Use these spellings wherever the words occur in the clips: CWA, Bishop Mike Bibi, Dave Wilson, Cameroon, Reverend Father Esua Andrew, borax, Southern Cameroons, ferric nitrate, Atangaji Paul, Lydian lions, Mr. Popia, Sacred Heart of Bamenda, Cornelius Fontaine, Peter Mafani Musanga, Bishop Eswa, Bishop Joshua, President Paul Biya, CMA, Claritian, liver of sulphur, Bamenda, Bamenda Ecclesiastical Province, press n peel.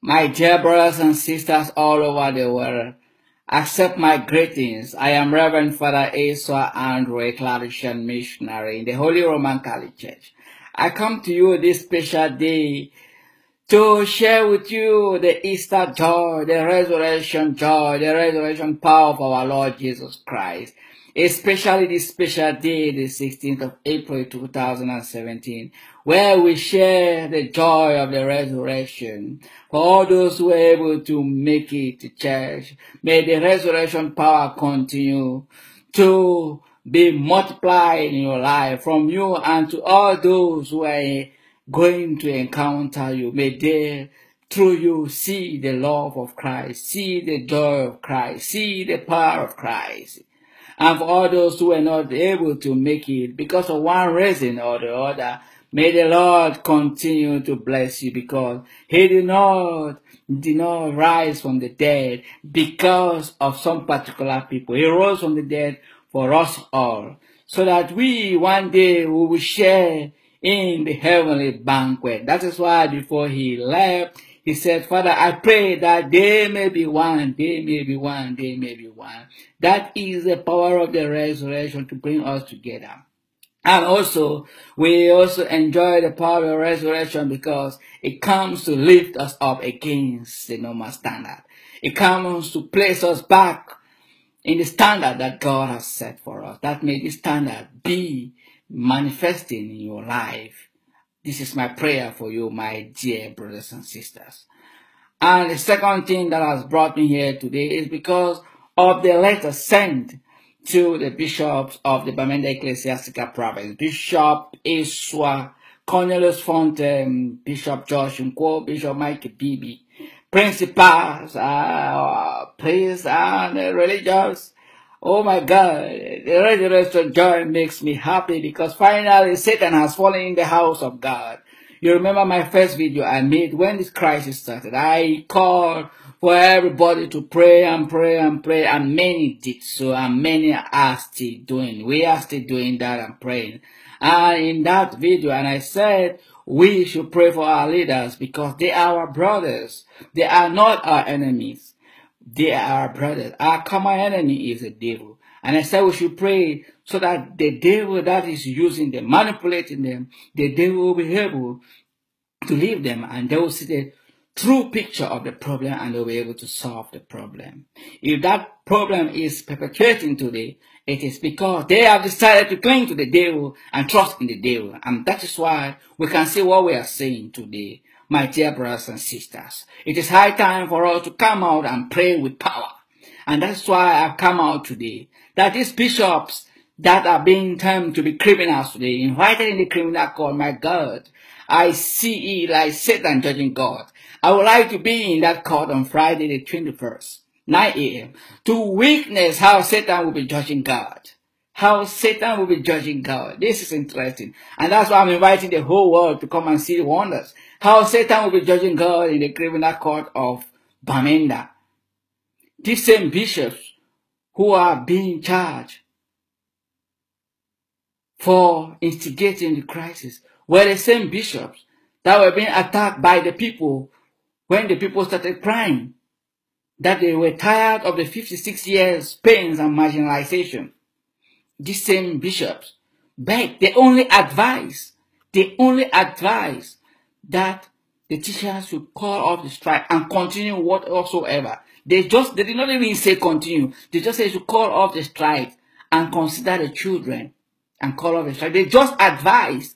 My dear brothers and sisters all over the world, accept my greetings. I am Reverend Father Esua Andrew, a Claritian missionary in the Holy Roman Catholic Church. I come to you this special day to share with you the Easter joy, the resurrection power of our Lord Jesus Christ. Especially this special day, the 16th of April 2017, where we share the joy of the resurrection. For all those who were able to make it to church, may the resurrection power continue to be multiplied in your life from you and to all those who are going to encounter you. May they, through you, see the love of Christ, see the joy of Christ, see the power of Christ. And for all those who are not able to make it because of one reason or the other, may the Lord continue to bless you, because he did not rise from the dead because of some particular people. He rose from the dead for us all, so that we one day we will share in the heavenly banquet. That is why before he left, he said, Father, I pray that they may be one, they may be one, they may be one. That is the power of the resurrection to bring us together. And also, we also enjoy the power of the resurrection because it comes to lift us up against the normal standard. It comes to place us back in the standard that God has set for us. That may this standard be manifesting in your life. This is my prayer for you, my dear brothers and sisters. And the second thing that has brought me here today is because of the letter sent to the bishops of the Bamenda Ecclesiastical Province, Bishop Eswa, Cornelius Fontaine, Bishop Joshua, Bishop Mike Bibi, principals, priests, and religious. Oh my God, the resurrection joy makes me happy because finally Satan has fallen in the house of God. You remember my first video I made when this crisis started. I called for everybody to pray and pray and pray, and many did so, and many are still doing. We are still doing that and praying. And in that video, and I said, we should pray for our leaders because they are our brothers. They are not our enemies. They are our brothers. Our common enemy is the devil. And I said we should pray so that the devil that is using them, manipulating them, the devil will be able to leave them, and they will see the true picture of the problem, and they will be able to solve the problem. If that problem is perpetrating today, it is because they have decided to cling to the devil and trust in the devil. And that is why we can see what we are saying today. My dear brothers and sisters, it is high time for us to come out and pray with power. And that's why I've come out today. That these bishops that are being termed to be criminals today, invited in the criminal court, my God, I see it like Satan judging God. I would like to be in that court on Friday the 21st, 9 a.m. to witness how Satan will be judging God. How Satan will be judging God. This is interesting. And that's why I'm inviting the whole world to come and see the wonders. How Satan will be judging God in the criminal court of Bamenda. These same bishops who are being charged for instigating the crisis were the same bishops that were being attacked by the people when the people started crying that they were tired of the 56 years pains and marginalization. These same bishops beg, they only advise that the teachers should call off the strike and continue whatsoever. They did not even say continue. They just said to call off the strike and consider the children and call off the strike. They just advised,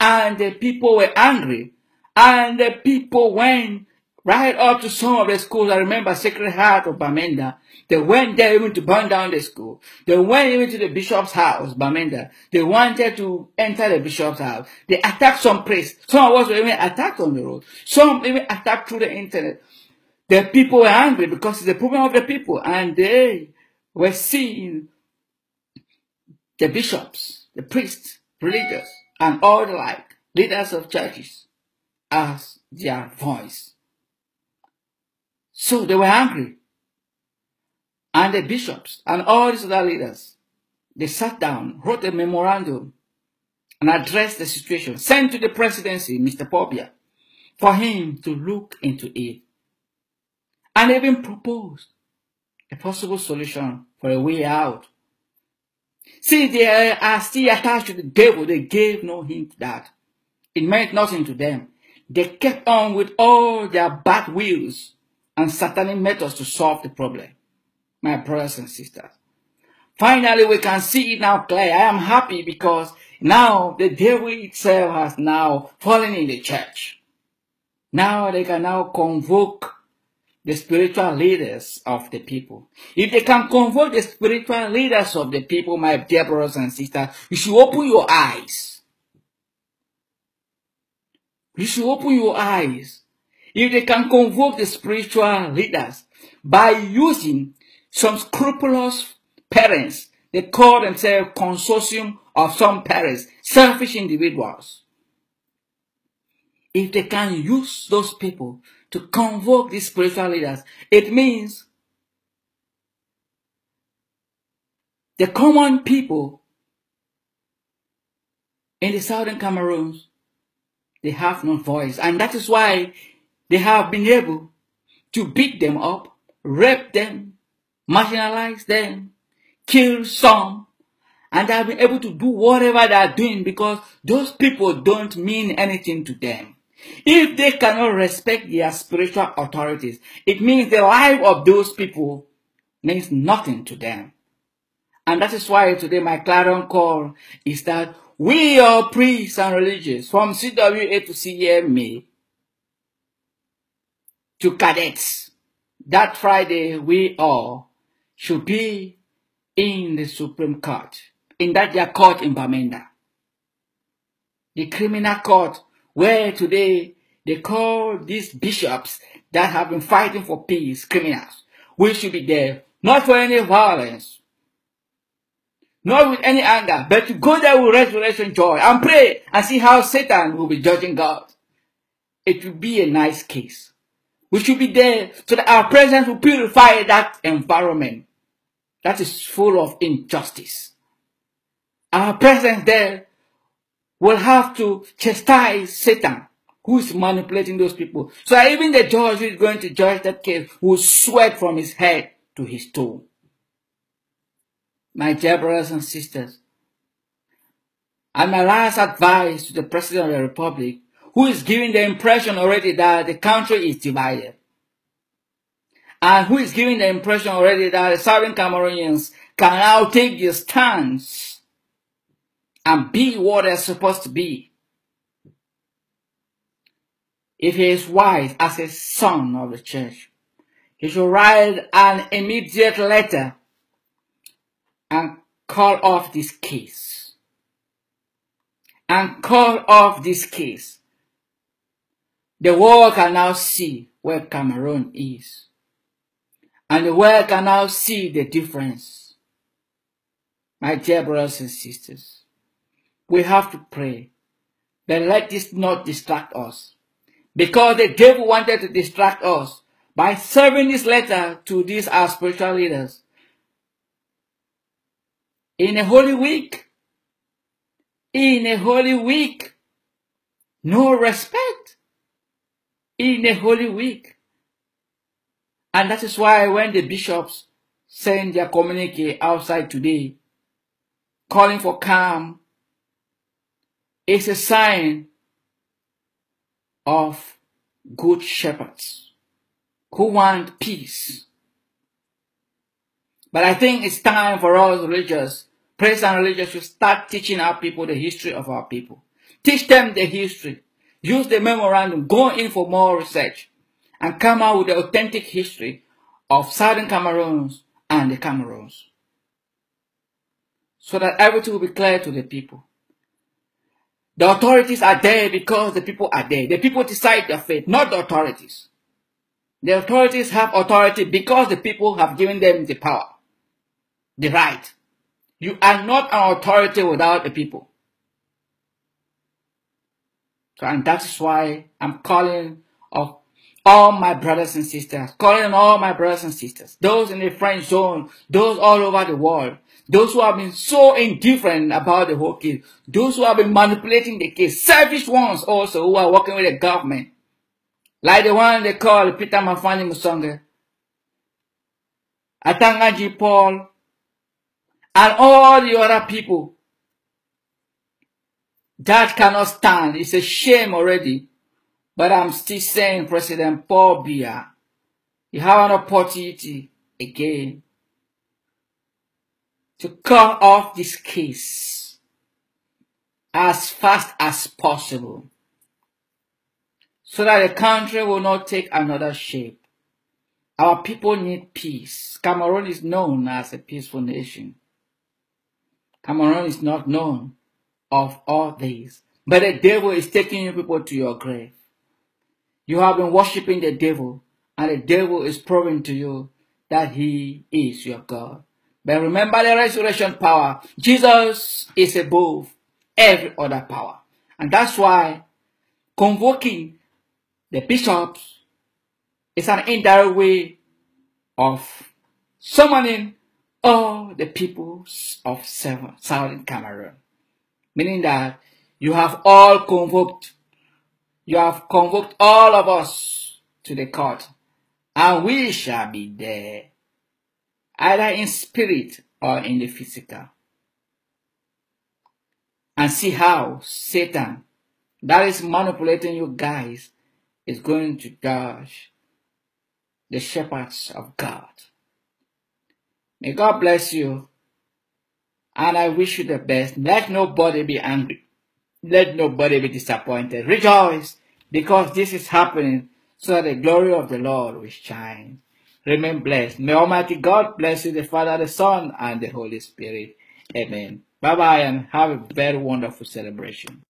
and the people were angry, and the people went right up to some of the schools. I remember Sacred Heart of Bamenda. They went there even to burn down the school. They went even to the bishop's house, Bamenda. They wanted to enter the bishop's house. They attacked some priests. Some of us were even attacked on the road. Some even attacked through the internet. The people were angry because it's the problem of the people. And they were seeing the bishops, the priests, religious, and all the like, leaders of churches, as their voice. So they were angry. And the bishops and all these other leaders, they sat down, wrote a memorandum, and addressed the situation, sent to the presidency, Mr. Popia, for him to look into it and even proposed a possible solution for a way out. See, they are still attached to the devil. They gave no hint that it meant nothing to them. They kept on with all their bad wills and satanic methods to solve the problem. My brothers and sisters, finally we can see it now clearly. I am happy because now the devil itself has now fallen in the church. Now they can now convoke the spiritual leaders of the people. If they can convoke the spiritual leaders of the people, my dear brothers and sisters, you should open your eyes. You should open your eyes. If they can convoke the spiritual leaders by using some scrupulous parents, they call themselves consortium of some parents, selfish individuals. If they can use those people to convoke these spiritual leaders, it means the common people in the Southern Cameroons, they have no voice. And that is why they have been able to beat them up, rape them, marginalize them, kill some, and they have been able to do whatever they are doing because those people don't mean anything to them. If they cannot respect their spiritual authorities, it means the life of those people means nothing to them. And that is why today my clarion call is that we all priests and religious, from CWA to CMA, to cadets, that Friday we all should be in the Supreme Court, in that their court in Bamenda, the criminal court where today they call these bishops that have been fighting for peace criminals. We should be there, not for any violence, not with any anger, but to go there with resurrection joy and pray and see how Satan will be judging God. It will be a nice case. We should be there so that our presence will purify that environment that is full of injustice. Our presence there will have to chastise Satan, who is manipulating those people. So even the judge who is going to judge that case will sweat from his head to his toe. My dear brothers and sisters, and my last advice to the President of the Republic, who is giving the impression already that the country is divided, and who is giving the impression already that the Southern Cameroonians can now take their stance and be what they're supposed to be. If he is wise as a son of the church, he should write an immediate letter and call off this case. And call off this case. The world can now see where Cameroon is. And the world can now see the difference. My dear brothers and sisters, we have to pray. But let this not distract us. Because the devil wanted to distract us by serving this letter to these our spiritual leaders. In a holy week, no respect. In a holy week. And that is why when the bishops send their communique outside today, calling for calm, it's a sign of good shepherds who want peace. But I think it's time for us religious, priests and religious, to start teaching our people the history of our people. Teach them the history. Use the memorandum, go in for more research, and come out with the authentic history of Southern Cameroons and the Cameroons, so that everything will be clear to the people. The authorities are there because the people are there. The people decide their fate, not the authorities. The authorities have authority because the people have given them the power, the right. You are not an authority without the people. So, and that's why I'm calling of all my brothers and sisters, calling on all my brothers and sisters, those in the French zone, those all over the world, those who have been so indifferent about the whole case, those who have been manipulating the case, selfish ones also who are working with the government, like the one they call Peter Mafani Musanga, Atangaji Paul, and all the other people. That cannot stand. It's a shame already. But I'm still saying, President Paul Biya, you have an opportunity again to cut off this case as fast as possible, so that the country will not take another shape. Our people need peace. Cameroon is known as a peaceful nation. Cameroon is not known of all these. But the devil is taking you people to your grave. You have been worshipping the devil, and the devil is proving to you that he is your God. But remember the resurrection power. Jesus is above every other power. And that's why convoking the bishops is an indirect way of summoning all the peoples of Southern Cameroon. Meaning that you have all convoked. You have convoked all of us to the court. And we shall be there. Either in spirit or in the physical. And see how Satan, that is manipulating you guys, is going to judge the shepherds of God. May God bless you. And I wish you the best. Let nobody be angry. Let nobody be disappointed. Rejoice, because this is happening, so that the glory of the Lord will shine. Remain blessed. May Almighty God bless you, the Father, the Son, and the Holy Spirit. Amen. Bye-bye, and have a very wonderful celebration.